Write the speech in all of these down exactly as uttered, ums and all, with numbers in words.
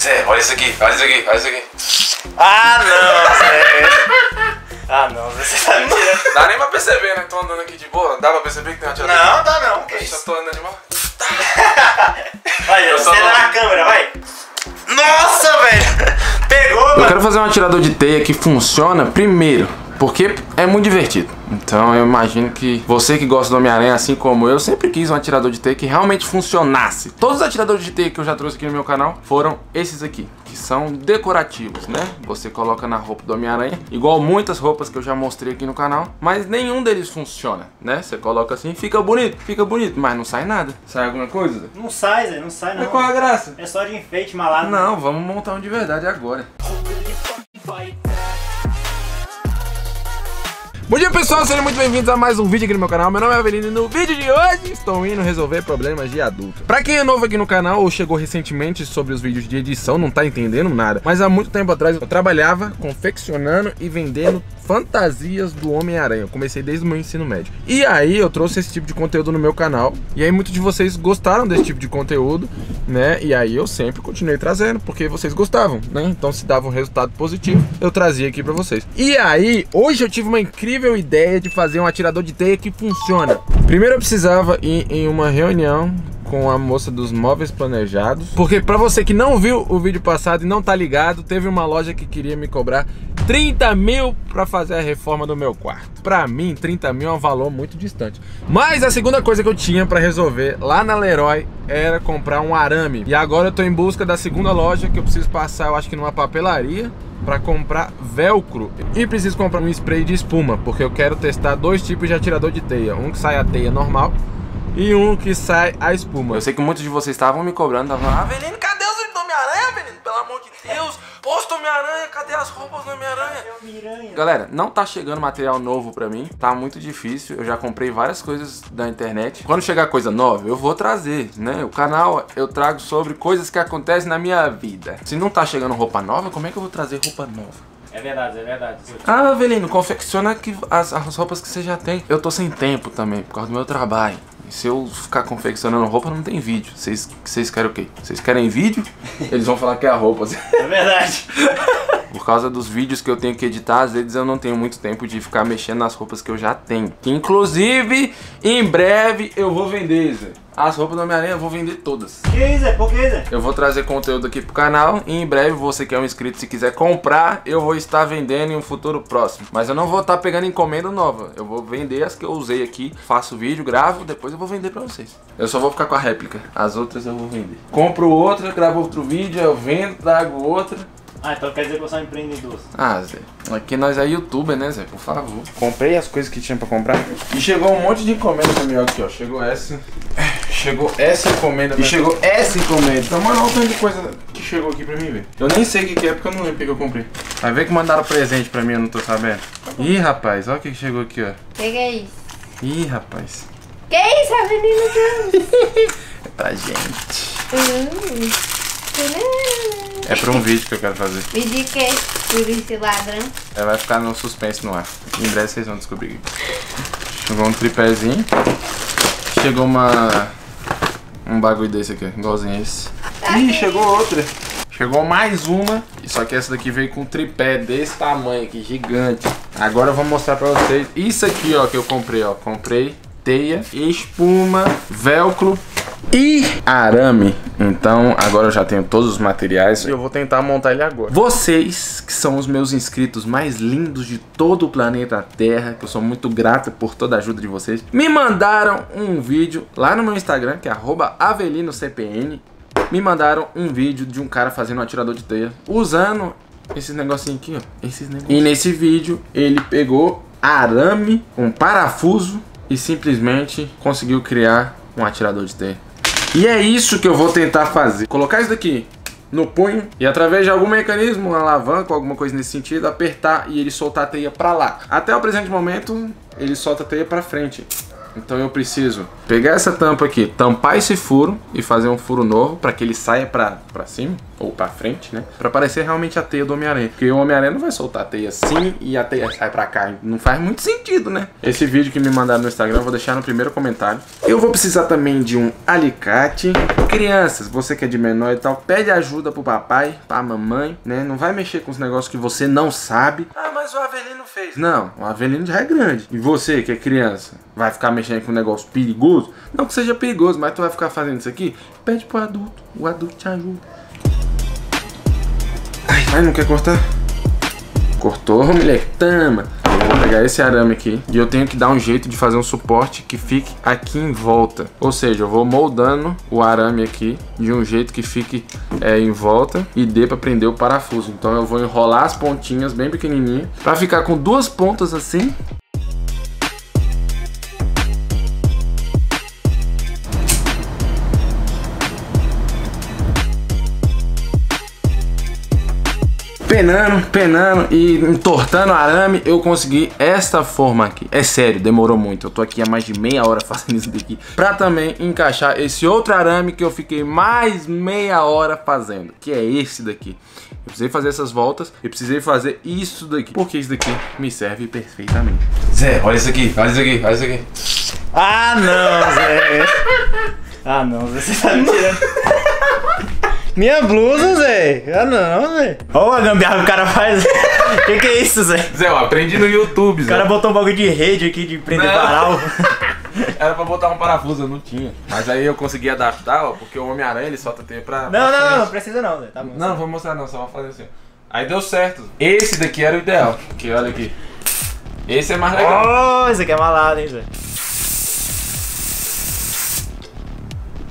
Zé, olha isso aqui, olha isso aqui, olha isso aqui. Ah, não, Zé. Ah, não, você tá me tirando. Dá nem pra perceber, né? Tô andando aqui de boa. Dá pra perceber que tem uma tia? Não, dá não. Que isso? Tô andando de mal. Vai, eu só tô na câmera, vai. Nossa, velho. Pegou, mano. Eu quero fazer um atirador de teia que funciona primeiro, porque é muito divertido. Então eu imagino que você que gosta do Homem-Aranha, assim como eu, sempre quis um atirador de teia que realmente funcionasse. Todos os atiradores de teia que eu já trouxe aqui no meu canal foram esses aqui, que são decorativos, né? Você coloca na roupa do Homem-Aranha, igual muitas roupas que eu já mostrei aqui no canal, mas nenhum deles funciona, né? Você coloca assim, fica bonito, fica bonito, mas não sai nada. Sai alguma coisa? Não sai, Zé, não sai não. Mas qual a graça? É só de enfeite malado. Não, vamos montar um de verdade agora. Bom dia, pessoal, sejam muito bem-vindos a mais um vídeo aqui no meu canal. Meu nome é Avelino e no vídeo de hoje estou indo resolver problemas de adulto. Pra quem é novo aqui no canal ou chegou recentemente sobre os vídeos de edição, não tá entendendo nada, mas há muito tempo atrás eu trabalhava confeccionando e vendendo fantasias do Homem-Aranha. Eu comecei desde o meu ensino médio. E aí eu trouxe esse tipo de conteúdo no meu canal, e aí muitos de vocês gostaram desse tipo de conteúdo, né? E aí eu sempre continuei trazendo, porque vocês gostavam, né? Então se dava um resultado positivo, eu trazia aqui pra vocês. E aí, hoje eu tive uma incrível ideia de fazer um atirador de teia que funciona. Primeiro eu precisava ir em uma reunião com a moça dos móveis planejados, porque pra você que não viu o vídeo passado e não tá ligado, teve uma loja que queria me cobrar trinta mil pra fazer a reforma do meu quarto. Pra mim, trinta mil é um valor muito distante. Mas a segunda coisa que eu tinha pra resolver lá na Leroy era comprar um arame. E agora eu tô em busca da segunda loja que eu preciso passar, eu acho que numa papelaria, para comprar velcro. E preciso comprar um spray de espuma, porque eu quero testar dois tipos de atirador de teia. Um que sai a teia normal e um que sai a espuma. Eu sei que muitos de vocês estavam me cobrando, estavam falando: Avelino, cadê os do Homem-Aranha, Avelino? Pelo amor de Deus, posto Homem-Aranha, cadê as roupas do Homem-Aranha? Galera, não tá chegando material novo pra mim, tá muito difícil. Eu já comprei várias coisas da internet. Quando chegar coisa nova, eu vou trazer, né? O canal eu trago sobre coisas que acontecem na minha vida. Se não tá chegando roupa nova, como é que eu vou trazer roupa nova? É verdade, é verdade. Ah, Avelino, confecciona que as, as roupas que você já tem. Eu tô sem tempo também, por causa do meu trabalho. Se eu ficar confeccionando roupa, não tem vídeo. Vocês, vocês querem o quê? Vocês querem vídeo? Eles vão falar que é a roupa. É verdade. Por causa dos vídeos que eu tenho que editar, às vezes eu não tenho muito tempo de ficar mexendo nas roupas que eu já tenho. Que, inclusive, em breve eu vou vender, Zé. As roupas do Homem-Aranha eu vou vender todas. Que isso, Zé? Por que, Zé? Eu vou trazer conteúdo aqui pro canal e em breve você que é um inscrito, se quiser comprar, eu vou estar vendendo em um futuro próximo. Mas eu não vou estar pegando encomenda nova. Eu vou vender as que eu usei aqui, faço vídeo, gravo, depois eu vou vender pra vocês. Eu só vou ficar com a réplica. As outras eu vou vender. Compro outra, gravo outro vídeo, eu vendo, trago outra. Ah, então quer dizer que eu sou um empreendedor. Ah, Zé, aqui nós é youtuber, né, Zé? Por favor. Comprei as coisas que tinha pra comprar. E chegou um monte de encomenda pra mim aqui, ó. Chegou essa. Chegou essa encomenda. E chegou essa encomenda. Então, mano, olha o tanto de coisa que chegou aqui pra mim, velho. Eu nem sei o que é, porque eu não lembro o que eu comprei. Vai ver que mandaram presente pra mim, eu não tô sabendo. Ih, rapaz, olha o que chegou aqui, ó. O que, que é isso? Ih, rapaz. Que é isso, Avelino? É pra gente. Uhum. É pra um vídeo que eu quero fazer. Vídeo que é? Polícia ladrão. Ela vai ficar no suspense no ar. Em breve vocês vão descobrir. Chegou um tripézinho. Chegou uma... Um bagulho desse aqui, igualzinho esse. Tá. Ih, chegou outra. Chegou mais uma. Só que essa daqui veio com um tripé desse tamanho aqui, gigante. Agora eu vou mostrar pra vocês. Isso aqui, ó, que eu comprei, ó. Comprei teia, espuma, velcro e arame. Então agora eu já tenho todos os materiais e eu vou tentar montar ele agora. Vocês que são os meus inscritos mais lindos de todo o planeta Terra, que eu sou muito grato por toda a ajuda de vocês, me mandaram um vídeo lá no meu Instagram, que é arroba avelino c p n. Me mandaram um vídeo de um cara fazendo um atirador de teia usando esses negocinho aqui, ó, esses negocinho. E nesse vídeo ele pegou arame, um parafuso, e simplesmente conseguiu criar um atirador de teia. E é isso que eu vou tentar fazer. Colocar isso daqui no punho e através de algum mecanismo, uma alavanca, alguma coisa nesse sentido, apertar e ele soltar a teia pra lá. Até o presente momento, ele solta a teia pra frente. Então eu preciso pegar essa tampa aqui, tampar esse furo e fazer um furo novo para que ele saia pra, pra cima ou pra frente, né? Pra parecer realmente a teia do Homem-Aranha. Porque o Homem-Aranha não vai soltar a teia assim e a teia sai pra cá. Não faz muito sentido, né? Esse vídeo que me mandaram no Instagram eu vou deixar no primeiro comentário. Eu vou precisar também de um alicate. Crianças, você que é de menor e tal, pede ajuda pro papai, pra mamãe, né? Não vai mexer com os negócios que você não sabe. Ah, mas o Avelino fez. Não, o Avelino já é grande. E você que é criança, vai ficar mexendo com um negócio perigoso? Não que seja perigoso, mas tu vai ficar fazendo isso aqui? Pede pro adulto, o adulto te ajuda. Ai, ai, não quer cortar? Cortou, moleque, tama. Eu vou pegar esse arame aqui e eu tenho que dar um jeito de fazer um suporte que fique aqui em volta. Ou seja, eu vou moldando o arame aqui de um jeito que fique é, em volta e dê para prender o parafuso. Então eu vou enrolar as pontinhas bem pequenininha para ficar com duas pontas assim. Penando, penando e entortando o arame, eu consegui esta forma aqui. É sério, demorou muito. Eu tô aqui há mais de meia hora fazendo isso daqui. Pra também encaixar esse outro arame que eu fiquei mais meia hora fazendo, que é esse daqui. Eu precisei fazer essas voltas e precisei fazer isso daqui, porque isso daqui me serve perfeitamente. Zé, olha isso aqui, olha isso aqui, olha isso aqui. Ah, não, Zé. Ah, não, Zé, você tá me tirando. Minha blusa, Zé. Ah, não, Zé. Olha a gambiarra que o cara faz. Que que é isso, Zé? Zé, eu aprendi no YouTube, Zé. O cara botou um bagulho de rede aqui de prender varal. Era pra botar um parafuso, eu não tinha. Mas aí eu consegui adaptar, ó, porque o Homem-Aranha ele solta teia pra... Não, pra não, frente. Não, não precisa não, Zé. Tá bom, não, não vou mostrar não, só vou fazer assim. Aí deu certo. Esse daqui era o ideal. Porque olha aqui. Esse é mais legal. Oh, esse aqui é malado, hein, Zé.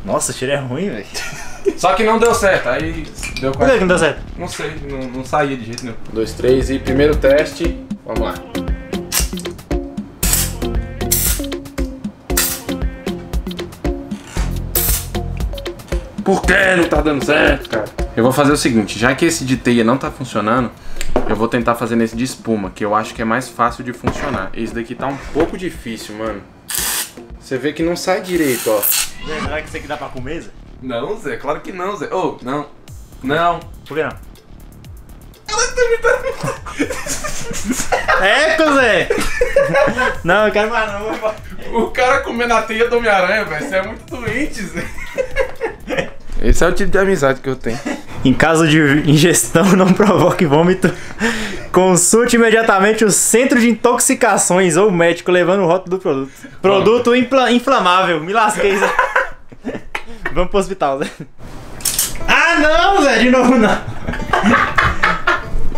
Nossa, o cheiro é ruim, velho. Só que não deu certo, aí deu quase. Por que não deu certo? Não sei, não, não saía de jeito nenhum. Um, dois, três e primeiro teste. Vamos lá. Por que não tá dando certo, cara? Eu vou fazer o seguinte, já que esse de teia não tá funcionando, eu vou tentar fazer nesse de espuma, que eu acho que é mais fácil de funcionar. Esse daqui tá um pouco difícil, mano. Você vê que não sai direito, ó. Será que isso aqui dá pra comer, Zé? Não, Zé, claro que não, Zé. Ô, oh, não. Não. Por que não? Ela tá me dando. Eco, Zé! Não, eu quero mais não. O cara comendo a teia do Homem-Aranha, velho. Você é muito doente, Zé. Esse é o tipo de amizade que eu tenho. Em caso de ingestão, não provoque vômito. Consulte imediatamente o Centro de Intoxicações ou o médico, levando o rótulo do produto. Produto impla inflamável. Me lasquei, Zé. Vamos pro hospital, Zé. Ah, não, Zé, de novo não.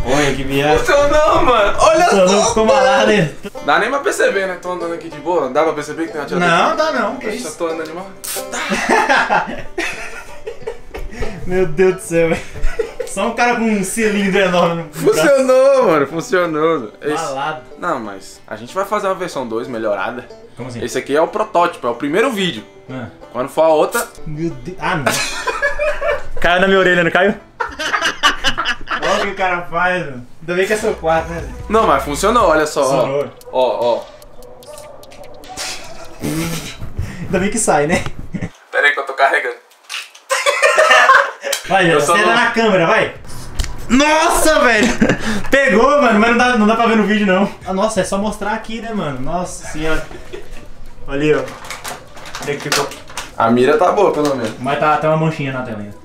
Olha que viagem. Funcionou, mano. Olha só. Não ficou malado, hein? Dá nem pra perceber, né? Tô andando aqui de boa. Dá pra perceber que tem uma tia. Não, dá não. Que isso? Eu tô andando de mal. Meu Deus do céu, velho. Só um cara com um cilindro enorme. Funcionou, mano. Funcionou. Malado. Esse... Não, mas a gente vai fazer uma versão dois melhorada. Como assim? Esse aqui é o protótipo, é o primeiro vídeo. Ah. Quando for a outra... Meu Deus... Ah, não. Caiu na minha orelha, não caiu? Olha o que o cara faz, mano. Ainda bem que é seu quarto, né? Não, mas funcionou, olha só. Funcionou. Ó, ó. Ainda bem que sai, né? Pera aí que eu tô carregando. Vai, Zé, você tá na câmera, vai. Nossa, velho. Pegou, mano, mas não dá, não dá pra ver no vídeo, não. Ah, nossa, é só mostrar aqui, né, mano? Nossa senhora. Olha ali, ó. A mira tá boa, pelo menos. Mas tá até uma manchinha na tela ainda.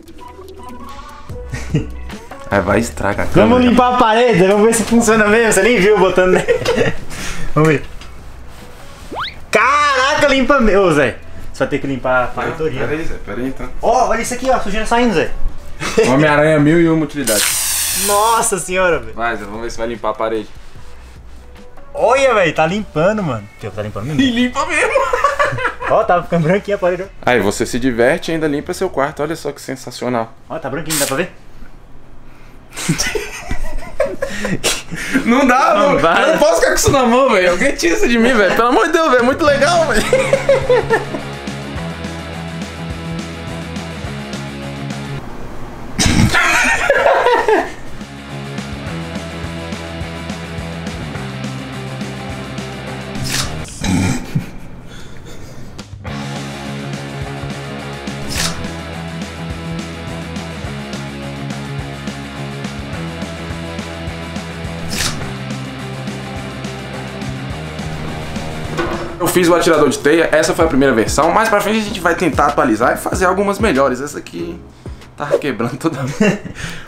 Aí vai estragar a câmera. Vamos limpar a parede, vamos ver se funciona mesmo. Você nem viu botando, né? Vamos ver. Caraca, limpa meu, Zé. Você vai ter que limpar a parede toda. Peraí, Zé, peraí então. Ó, oh, olha isso aqui, ó, sujeira saindo, Zé. Homem-Aranha mil e uma utilidade. Nossa senhora, velho. Vai, Zé, vamos ver se vai limpar a parede. Olha, velho, tá limpando, mano. Teu, tá limpando mesmo? E limpa mesmo. Ó, oh, tá ficando branquinho, aparelho. Aí você se diverte e ainda limpa seu quarto. Olha só que sensacional. Ó, oh, tá branquinho, dá pra ver? Não dá, não. Mano. Eu não posso ficar com isso na mão, velho. Alguém tira isso de mim, velho. Pelo amor de Deus, velho. Muito legal, velho. eu fiz o atirador de teia, essa foi a primeira versão. Mais pra frente a gente vai tentar atualizar e fazer algumas melhores. Essa aqui tava quebrando toda vez.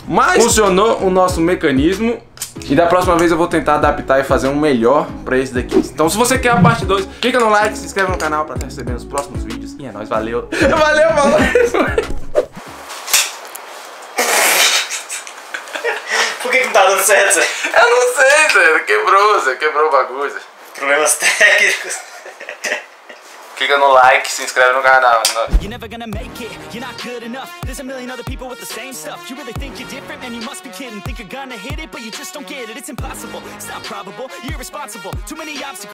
Mas funcionou o nosso mecanismo. E da próxima vez eu vou tentar adaptar e fazer um melhor pra esse daqui. Então se você quer a parte dois, clica no like, se inscreve no canal pra receber os próximos vídeos. E é nóis, valeu. Valeu, valeu. Por que que não tá dando certo, Zé? Eu não sei, Zé. Quebrou, Zé. Quebrou o bagulho, Zé. Problemas técnicos. Clica no like, se inscreve no canal. You're never gonna make it, you're not good enough. There's a million other people with the same stuff. You really think you're different, man, you must be kidding. Think you're gonna hit it, but you just don't get it. It's impossible, it's not probable, you're irresponsible. Too many obstacles.